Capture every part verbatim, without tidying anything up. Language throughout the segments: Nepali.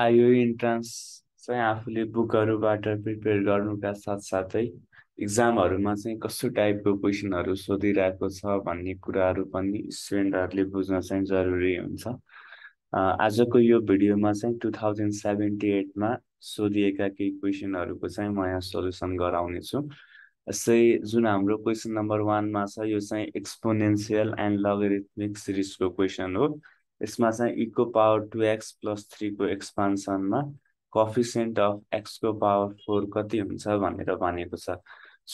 आईओई इन्ट्रान्स चाहिँ आफुले बुकहरुबाट प्रिपेयर गर्नुका साथसाथै एक्जामहरुमा चाहिँ कस्तो टाइपको क्वेशनहरु सोधिराको छ भन्ने कुराहरु पनि स्टुडेन्टहरुले बुझ्न चाहिँ जरुरी हुन्छ। आजको यो भिडियोमा चाहिँ दुई हजार अठहत्तर मा सोधिएका केही क्वेशनहरुको चाहिँ म यहाँ सोलुसन गराउने छु। यसै जुन हाम्रो क्वेशन नम्बर एक मा छ यो चाहिँ एक्सपोनेन्शियल एन्ड लॉगरिथमिक सिरिजको क्वेशन हो। यसमा चाहिँ e को power two x plus three को एक्सपान्सन मा कोफिसिएन्ट अफ x को पावर फोर कति हुन्छ भनेर भनेको छ।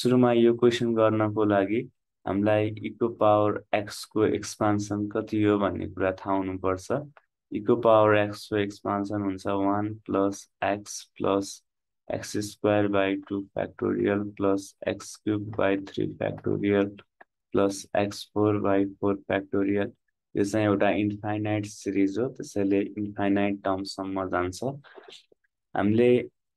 सुरुमा यो क्वेशन गर्नको लागि हामीलाई e को पावर x को एक्सपान्सन कति हो भन्ने कुरा थाहा हुनुपर्छ। e को पावर x को एक्सपान्सन हुन्छ one plus x plus x square by two factorial plus x cube by three factorial plus x four by four factorial। यो चाहिँ एउटा इन्फाइनाइट सिरिज हो, त्यसैले इन्फाइनाइट टर्म सम्म जान्छ। हामीले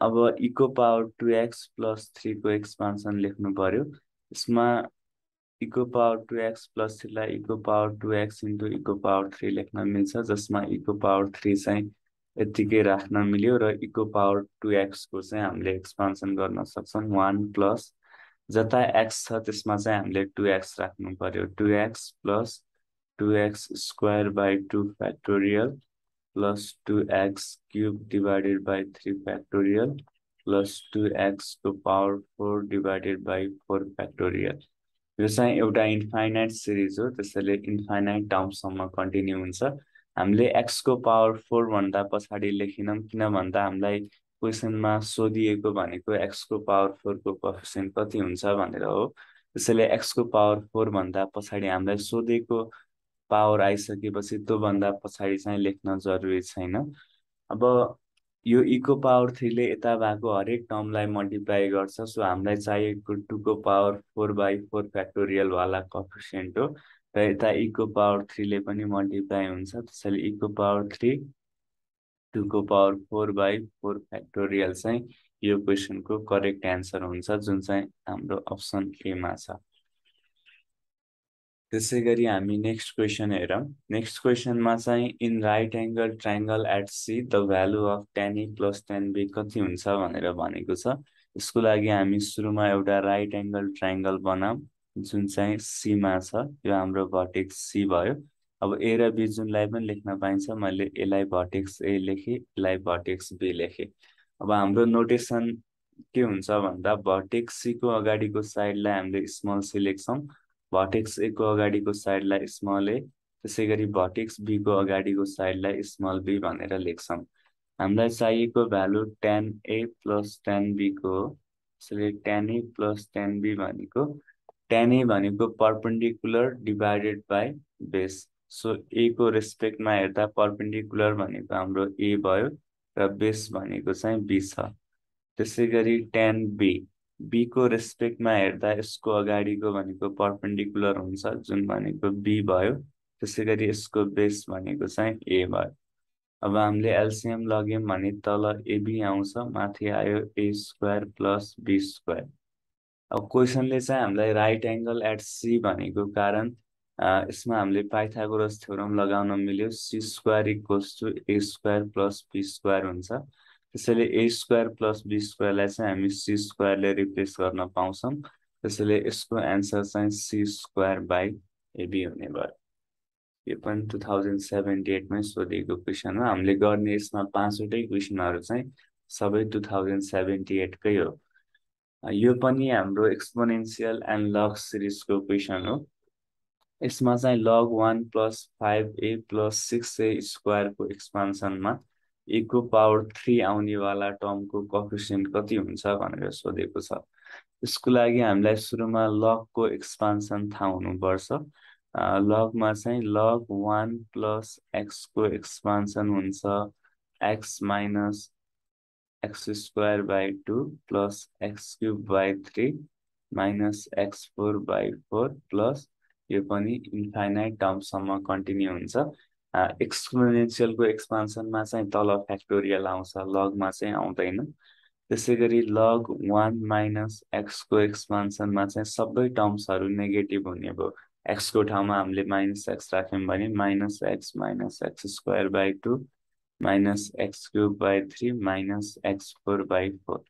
अब e को power two x plus three को एक्सपान्सन लेख्नु पर्यो। यसमा e को power two x plus three लाई e को power two x into e को पावर थ्री लेख्न मिल्छ, जसमा e को पावर थ्री चाहिँ यतिकै राख्न मिल्यो र e को पावर टू एक्स को चाहिँ हामीले एक्सपान्सन गर्न सक्छौं वन plus जता x छ त्यसमा चाहिँ हामीले टू एक्स राख्नु पर्यो। Two x plus two x square by two factorial plus two x cube divided by three factorial plus two x to power four divided by four factorial। यो चाहिँ एउटा इन्फाइनाइट सिरिज हो, त्यसैले इन्फाइनाइट टर्म सम्म कन्टिन्यू हुन्छ। हामीले x को पावर फोर भन्दा पछाडी लेखिनम किन भन्दा हामीलाई क्वेशनमा सोधिएको भनेको x को पावर फोर को कोफिसिएन्ट कति हुन्छ भनेर हो, त्यसैले x को पावर फोर भन्दा पछाडी हामीलाई सोधेको पावर आइसकेपछि त्यो भन्दा पछाडी चाहिँ लेख्न जरुरी छैन। अब यो e को पावर थ्री ले यता भएको हरेक टर्मलाई मल्टिप्लाई गर्छ, सो हामीलाई चाहिएको टू को power four by four factorial वाला कोफिसिएन्ट हो र यता e को पावर थ्री ले पनि मल्टिप्लाई हुन्छ, त्यसैले e को पावर थ्री टू को power four by four factorial चाहिँ यो क्वेशनको करेक्ट आन्सर हुन्छ, जुन चाहिँ हाम्रो अप्सन ए मा छ। त्यसैगरी हामी नेक्स्ट क्वेशन हेरौं। नेक्स्ट क्वेशनमा चाहिँ in right angle triangle at C the value of tan A plus tan B कति हुन्छ भनेर भनेको छ। यसको लागि हामी सुरुमा एउटा राइट एंगल ट्रायंगल बनाम जुन चाहिँ C मा छ, यो हाम्रो भर्टेक्स C भयो। अब A र B जुनलाई पनि लेख्न पाइन्छ, मैले A लाई भर्टेक्स A लेखे, B लाई भर्टेक्स B लेखे। अब हाम्रो नोटेसन के हुन्छ भन्दा भर्टेक्स C को अगाडिको साइडलाई हामीले स्मल C लेख्छौं, भर्टेक्स A को अगाडिको साइडलाई स्मल a, त्यसैगरी भर्टेक्स B को अगाडिको साइडलाई स्मल b भनेर लेख्छौं। हामीलाई चाहिएको value tan A plus tan B को हो, त्यसैले tan A plus tan B भनेको tan A भनेको perpendicular divided by base, so A को रेस्पेक्टमा हेर्दा परपेंडिकुलर भनेको हाम्रो A भयो र बेस भनेको चाहिँ B छ। त्यसैगरी tan B B को रेस्पेक्टमा हेर्दा यसको अगाडिको भनेको परपेंडिकुलर हुन्छ जुन भनेको B भयो, त्यसैगरी यसको बेस भनेको चाहिँ A भयो। अब हामीले एलसीएम लग्यौं भने तल A B आउँछ, माथि आयो A square plus B square. अब क्वेशनले चाहिँ हामीलाई राइट एंगल एट C भनेको कारण यसमा हामीले पाइथागोरस थ्योरम लगाउन मिल्यो, C square equals to A square plus B square हुन्छ, त्यसैले A square plus B square लाई चाहिँ हामी C स्क्वायर ले रिप्लेस गर्न पाउँछौं, त्यसैले यसको आन्सर चाहिँ C square by A B हुने भयो। यो पनि दुई हजार अठहत्तर मै सोधेको क्वेशन हो। हामीले गर्ने यसमा पाँचवटै क्वेशनहरु चाहिँ सबै दुई हजार अठहत्तर कै हो। यो पनि हाम्रो एक्सपोनेन्शियल एन्ड लग सिरिजको क्वेशन हो। यसमा चाहिँ log one plus five a plus six a square को एक्सपान्सनमा a को पावर थ्री आउने वाला टर्म को कोफिसिएन्ट कति हुन्छ भनेर सोधेको छ। यसको लागि हामीलाई सुरुमा log को एक्सपान्सन थाहा हुनुपर्छ। log मा चाहिँ log वन plus x को एक्सपान्सन हुन्छ x minus x square by two plus x cube by three minus x four by four plus यो पनि इन्फाइनाइट टर्म सम्म कन्टिन्यू हुन्छ। एक्सपोनेन्शियल को एक्सपान्सन मा चाहिँ तल फ्याक्टोरियल आउँछ, log मा चाहिँ आउँदैन, त्यसैगरी log वन minus x को एक्सपान्सन मा चाहिँ सबै टर्म्सहरु नेगेटिभ हुने भयो। x को ठाउँमा हामीले minus x राख्यौं भने minus x minus x square by two minus x cube by three minus x four by four.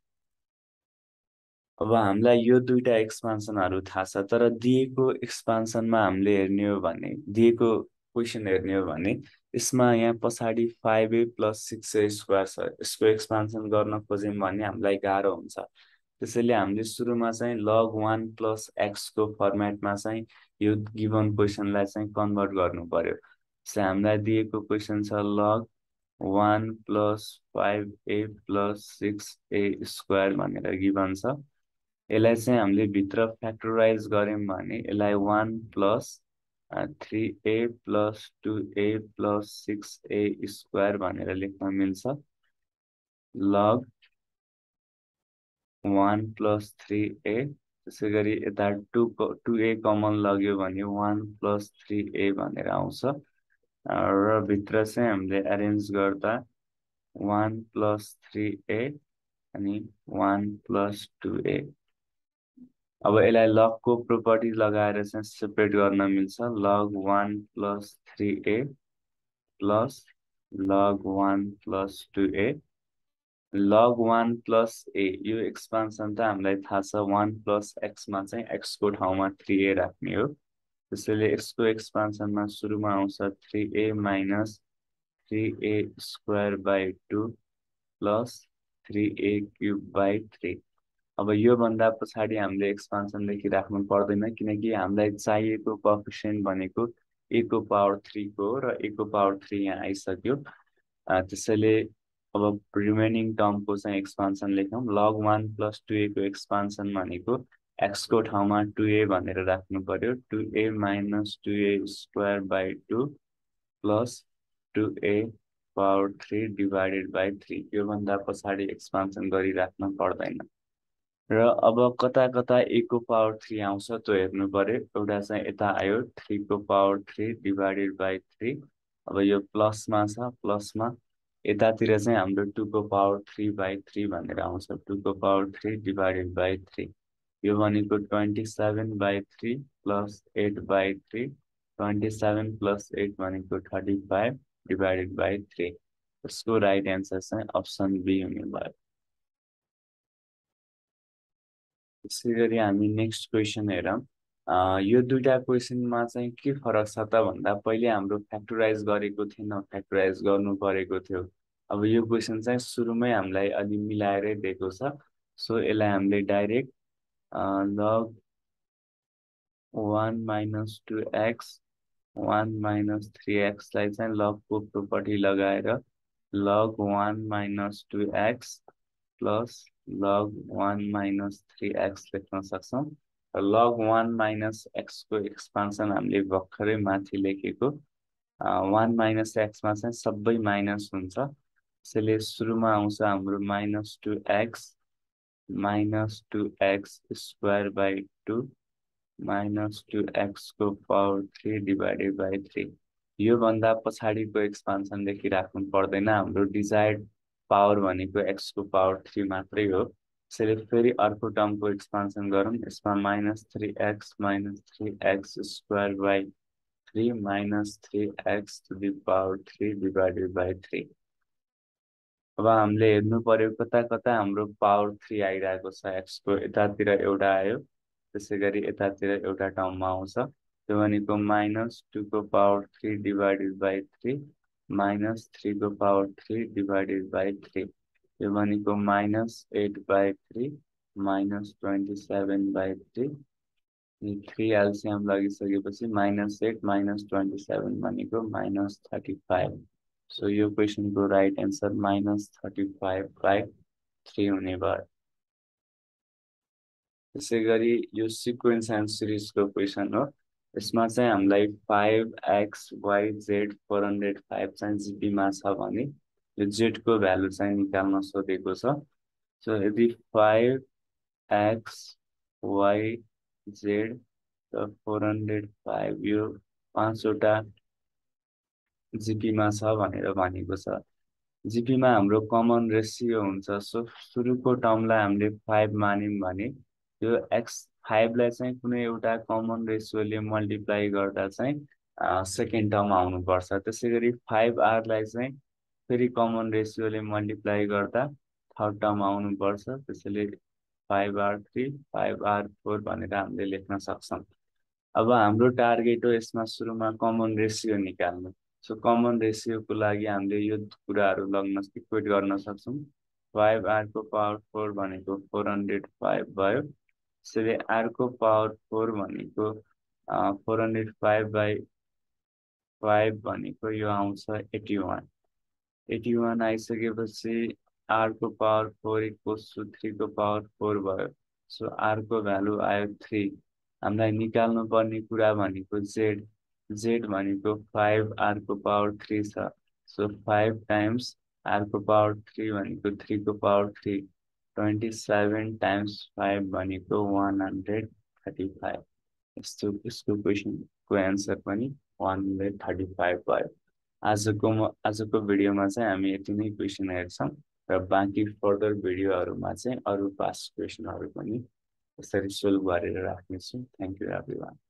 अब हमला यो दुईटा एक्सपेंशन आरु था सातर दिएको एक्सपेंशन में हमले एर्नी हो बने दिएको क्वेश्चन एर्नी हो बने इसमें यहाँ पसाड़ी five a plus six a square सा इसको एक्सपेंशन करना कोशिश बने हमला इकारो उनसा इसलिए हमले शुरू में साइन log one plus x को फॉर्मेट में साइन यो गिवन क्वेश्चन लाइक साइन कन्वर्ट करनु पड़े इसलिए हमला दिएको क्वेश्चन सा log one plus five a plus six a square मानेरा गिवन सा एलाई चाहिँ हामीले भित्र फ्याक्टराइज गर्यौं भने एलाई one plus three a plus two a plus six a square भनेर लेख्न मिल्छ log one plus three a त्यसैगरी यता two two a कमन लग्यो भने one plus three a भनेर आउँछ र भित्र चाहिँ हामीले अरेन्ज गर्दा one plus three a अनि one plus two a अब एलाई log को प्रॉपर्टी लगाएर चाहिँ सेपरेट गर्न मिल्छ log one plus three a plus log one plus two a log one plus a यो एक्सपेंशन त हामीलाई थाहा छ one plus x मा चाहिँ x को ठाउँमा three a राख्ने हो त्यसैले x को एक्सपेंशन मा सुरुमा आउँछ three a minus three a square by two plus three a cube by three अब यो भन्दा पछाडी हामीले एक्सपेंशन लेखि राख्नु पर्दैन किनकि हामीलाई चाहिएको कोएफिसिएन्ट भनेको a को पावर three को र a को पावर three यहाँ आइसक्यो त्यसैले अब रिमेनिङ टर्म को चाहिँ एक्सपेंशन लेखौं log one plus two a को एक्सपेंशन भनेको x को ठाउँमा two a भनेर राख्नु पर्यो two a minus two a square by two plus two a power three divided by three यो भन्दा पछाडी एक्सपेंशन गरि राख्नु पर्दैन र अब कता कता a को पावर three आउँछ त्यो हेर्नु पर्यो एउटा चाहिँ यता आयो three को power three divided by three अब यो प्लस मा छ प्लस मा यतातिर चाहिँ हाम्रो two को पावर three बाइ three भनेर आउँछ two को power three divided by three यो भनेको twenty-seven by three plus eight by three twenty-seven plus eight भनेको thirty-five डिवाइडेड बाइ three यसको राइट आन्सर चाहिँ अप्सन बी हुने भयो त्यसैगरी हामी नेक्स्ट क्वेशन हेरौं अ यो दुईटा क्वेशनमा चाहिँ के फरक छ त भन्दा पहिले हाम्रो फ्याक्टराइज गरेको थिएन फ्याक्टराइज गर्नु परेको थियो अब यो क्वेशन चाहिँ सुरुमै हामीलाई अलि मिलाएरै दिएको छ सो यसलाई हामीले direct log one minus two x one minus three x लाई चाहिँ log को प्रॉपर्टी लगाएर log one minus two x plus log one minus three x लेख्न सक्छौं र log one minus x को एक्सपेंशन हामीले भर्खरै माथि लेखेको one minus x मा चाहिँ सबै माइनस हुन्छ त्यसैले सुरुमा आउँछ हाम्रो minus two x minus two x square by two minus two x को power three divided by three यो भन्दा पछाडीको एक्सपेंशन लेखिराख्नु पर्दैन हाम्रो डिजायर्ड पावर भनेको x को पावर three मात्रै हो त्यसैले फेरि अर्को टर्म को एक्सपेंशन गरौं यसमा minus three x minus three x square by three minus three x to the power three divided by three अब हामीले हेर्नु पर्यो कता कता हाम्रो पावर three आइराको छ x को यतातिर एउटा आयो त्यसैगरी यतातिर एउटा टर्म आउँछ त्यो भनेको minus two को power three divided by three minus three को power three divided by three यो भनेको minus eight by three minus twenty-seven by three three LCM लागिसकेपछि minus eight minus twenty-seven भनेको minus thirty-five सो यो क्वेशन को right answer minus thirty-five by three हुने भयो त्यसैगरी यो सिक्वेन्स एन्ड सिरीज को क्वेशन हो यसमा चाहिँ हामीलाई five x y z four hundred five चाहिँ जीपी मा छ भने यो z को भ्यालु चाहिँ निकाल्न सोधेको छ सो यदि five x y z four hundred five यो पाँच वटा जीपी मा छ भनेर भनेको छ जीपी मा हाम्रो कमन रेशियो हुन्छ सो सुरुको टर्मलाई हामीले five मानिम भने यो x five लाई चाहिँ कुनै एउटा कमन रेशियोले मल्टिप्लाई गर्दा चाहिँ सेकेन्ड टर्म आउनु पर्छ त्यसैगरी five r लाई चाहिँ फेरि कमन रेशियोले मल्टिप्लाई गर्दा थर्ड टर्म आउनु पर्छ त्यसैले five r three five r four भनेर हामीले लेख्न सक्छौं। अब हाम्रो टार्गेट हो यसमा सुरुमा कमन रेशियो निकाल्नु। सो कमन रेशियो को लागि हामीले यो कुराहरु लग्न इक्वेट गर्न सक्छौं। फाइभ आर को पावर फोर भनेको फोर हन्ड्रेड फाइभ भयो त्यसैले r को पावर फोर भनेको four hundred five by five भनेको यो आउँछ एटी वन। एटी वन आइसकेपछि r को power four equals to three को पावर फोर भयो। सो r को भ्यालु आयो थ्री। हामीलाई निकाल्नु पर्ने कुरा भनेको z z भनेको फाइभ आर को पावर थ्री छ। सो फाइभ टाइम्स r को पावर थ्री भनेको थ्री को power three twenty seven times five भनेको वन हन्ड्रेड थर्टी फाइभ। यस्तो यसको क्वेशनको आन्सर पनि वन हन्ड्रेड थर्टी फाइभ भयो। आजको आजको भिडियोमा चाहिँ हामी यति नै क्वेशन हेर्छौं र बाकी फर्दर भिडियोहरुमा चाहिँ अरु पास्ट क्वेशनहरु पनि यसरी सोल्भ गरेर राख्नेछु। Thank you everyone.